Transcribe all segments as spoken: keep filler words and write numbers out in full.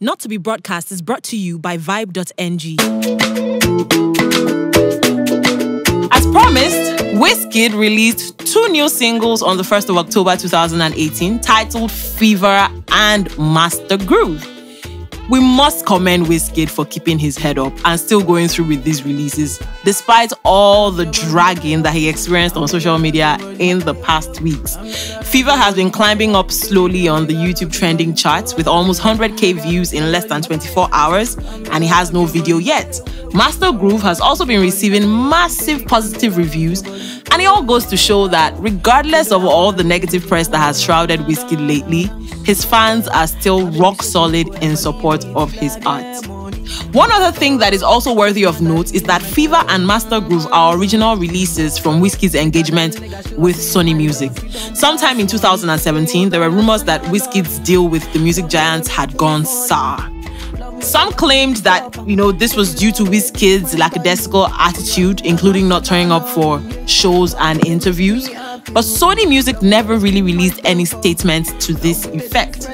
Not to be broadcast is brought to you by Vibe dot N G. As promised, Wizkid released two new singles on the first of October two thousand eighteen titled Fever and Master Groove. We must commend Wizkid for keeping his head up and still going through with these releases, despite all the dragging that he experienced on social media in the past weeks. Fever has been climbing up slowly on the YouTube trending charts with almost one hundred K views in less than twenty-four hours, and he has no video yet. Master Groove has also been receiving massive positive reviews, and it all goes to show that regardless of all the negative press that has shrouded Wizkid lately, his fans are still rock solid in support of his art. One other thing that is also worthy of note is that Fever and Master Groove are original releases from Wizkid's engagement with Sony Music. Sometime in two thousand seventeen, there were rumors that Wizkid's deal with the music giants had gone sour. Some claimed that, you know, this was due to Wizkid's lackadaisical attitude, including not turning up for shows and interviews. But Sony Music never really released any statement to this effect.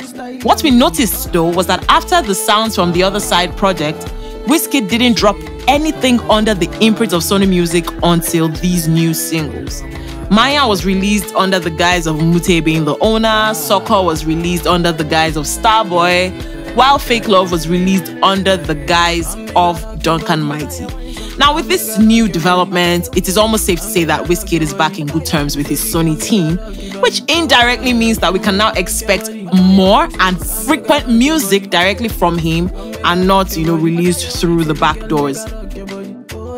What we noticed, though, was that after the Sounds from the Other Side project, Wizkid didn't drop anything under the imprint of Sony Music until these new singles. Maya was released under the guise of Mute being the owner, Soco was released under the guise of Starboy, while Fake Love was released under the guise of Duncan Mighty. Now, with this new development, it is almost safe to say that Wizkid is back in good terms with his Sony team, which indirectly means that we can now expect more and frequent music directly from him and not, you know, released through the back doors.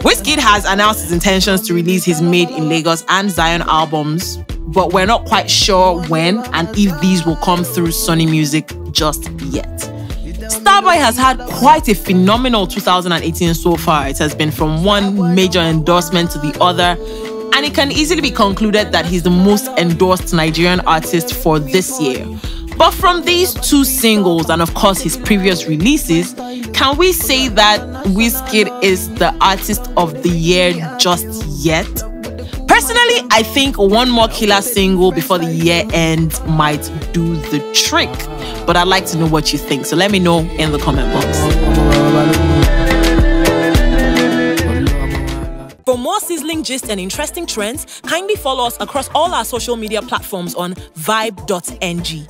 Wizkid has announced his intentions to release his Made in Lagos and Zion albums, but we're not quite sure when and if these will come through Sony Music just yet. Starboy has had quite a phenomenal two thousand eighteen so far. It has been from one major endorsement to the other, and it can easily be concluded that he's the most endorsed Nigerian artist for this year. But from these two singles and of course his previous releases, can we say that Wizkid is the artist of the year just yet? Personally, I think one more killer single before the year ends might do the trick. But I'd like to know what you think, so let me know in the comment box. For more sizzling gist and interesting trends, kindly follow us across all our social media platforms on Vibe dot N G.